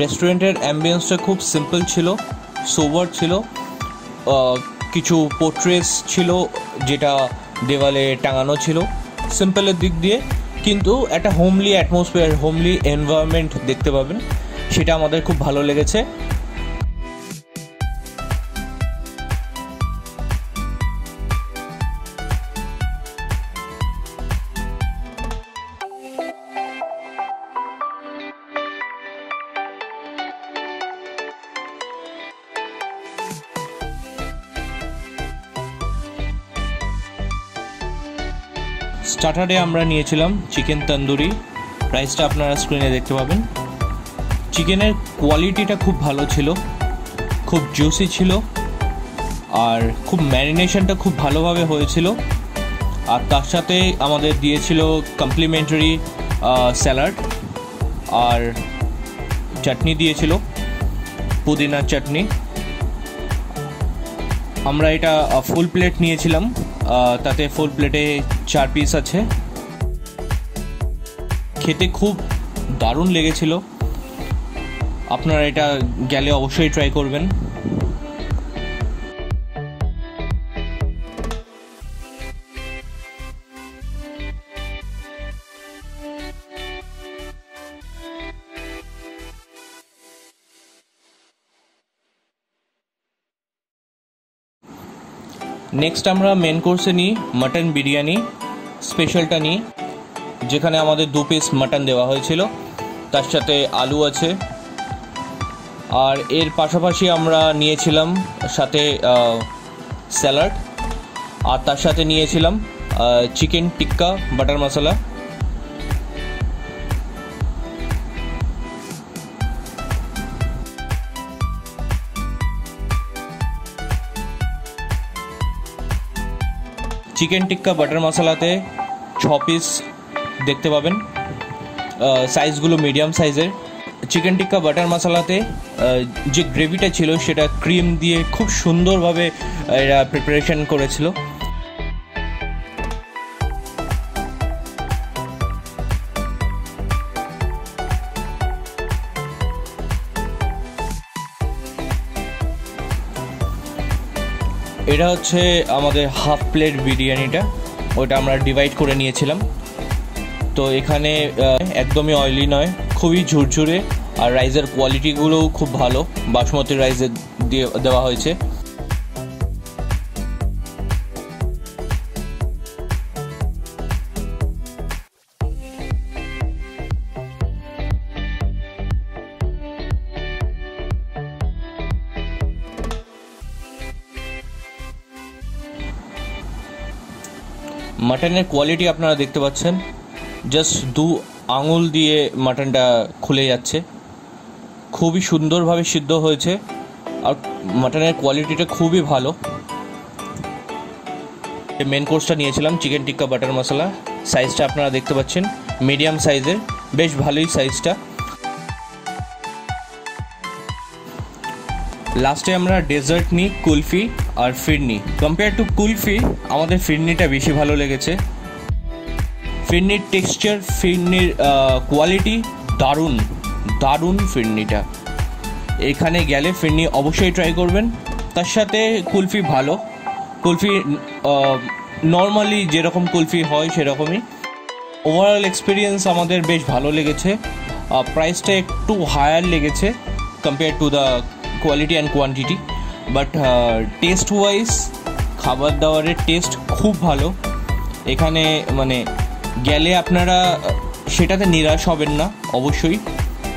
রেস্টুরেন্টের অ্যাম্বিয়েন্সটা খুব সিম্পল ছিল, সোবার ছিল, কিছু পোর্ট্রেস ছিল যেটা দেওয়ালে টাঙানো ছিল সিম্পলের দিক দিয়ে, কিন্তু একটা হোমলি অ্যাটমসফিয়ার, হোমলি এনভায়রনমেন্ট দেখতে পাবেন, সেটা আমাদের খুব ভালো লেগেছে। স্টার্টারে আমরা নিয়েছিলাম চিকেন তন্দুরি, রাইসটা আপনারা স্ক্রিনে দেখতে পাবেন। চিকেনের কোয়ালিটিটা খুব ভালো ছিল, খুব জুসি ছিল, আর খুব ম্যারিনেশনটা খুব ভালোভাবে হয়েছিল। আর তার সাথে আমাদের দিয়েছিল কমপ্লিমেন্টারি স্যালাড আর চাটনি দিয়েছিল, পুদিনার চাটনি। আমরা এটা ফুল প্লেট নিয়েছিলাম, তাতে ফুল প্লেটে 4 পিস আছে। খেতে খুব দারুণ লেগেছিল, আপনারা এটা গেলে অবশ্যই ট্রাই করবেন। নেক্সট আমরা মেন কোর্সে নিই মাটন বিরিয়ানি স্পেশালটা নিই, যেখানে আমাদের 2 পিস মাটন দেওয়া হয়েছিল, তার সাথে আলু আছে। আর এর পাশাপাশি আমরা নিয়েছিলাম সাথে স্যালাড, আর তার সাথে নিয়েছিলাম chicken tikka butter masala. Chicken tikka butter মশলাতে 6 পিস দেখতে পাবেন, সাইজগুলো মিডিয়াম সাইজের। চিকেন টিক্কা বাটার মশলাতে যে গ্রেভিটা ছিল সেটা ক্রিম দিয়ে খুব সুন্দরভাবে এরা প্রিপারেশন করেছিল। এটা হচ্ছে আমাদের হাফ প্লেট বিরিয়ানিটা, ওটা আমরা ডিভাইড করে নিয়েছিলাম। তো এখানে একদমই অয়েলি নয়, খুবই ঝুরঝুরে, আর রাইসের কোয়ালিটিগুলোও খুব ভালো, বাসমতি রাইসে দিয়ে দেওয়া হয়েছে। মাটনের কোয়ালিটি আপনারা দেখতে পাচ্ছেন, জাস্ট 2 আঙুল দিয়ে মাটনটা খুলে যাচ্ছে, খুবই সুন্দরভাবে সিদ্ধ হয়েছে, আর মাটনের কোয়ালিটিটা খুবই ভালো। মেন কোর্সটা নিয়েছিলাম চিকেন টিক্কা বাটার মশলা, সাইজটা আপনারা দেখতে পাচ্ছেন মিডিয়াম সাইজের, বেশ ভালোই সাইজটা। লাস্টে আমরা ডেজার্ট নিই কুলফি আর ফিরনি। কম্পেয়ার টু কুলফি আমাদের ফিরনিটা বেশি ভালো লেগেছে। ফিরনির টেক্সচার, ফিরনির কোয়ালিটি দারুণ দারুণ ফিরনিটা, এখানে গেলে ফিরনি অবশ্যই ট্রাই করবেন। তার সাথে কুলফি ভালো, কুলফি নর্মালি যেরকম কুলফি হয় সেরকমই। ওভারঅল এক্সপিরিয়েন্স আমাদের বেশ ভালো লেগেছে, প্রাইসটা একটু হায়ার লেগেছে compare to the quality and quantity, but taste wise খাবার দাবারের টেস্ট খুব ভালো। এখানে মানে গেলে আপনারা সেটাতে নিরাশ হবেন না, অবশ্যই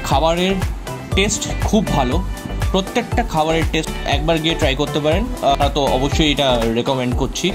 খাবারের টেস্ট খুব ভালো, প্রত্যেকটা খাবারের টেস্ট একবার গিয়ে ট্রাই করতে পারেন। তো অবশ্যই এটা রেকমেন্ড করছি।